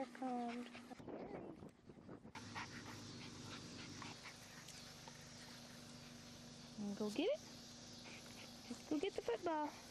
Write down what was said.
hair combed. And go get it. Just go get the football.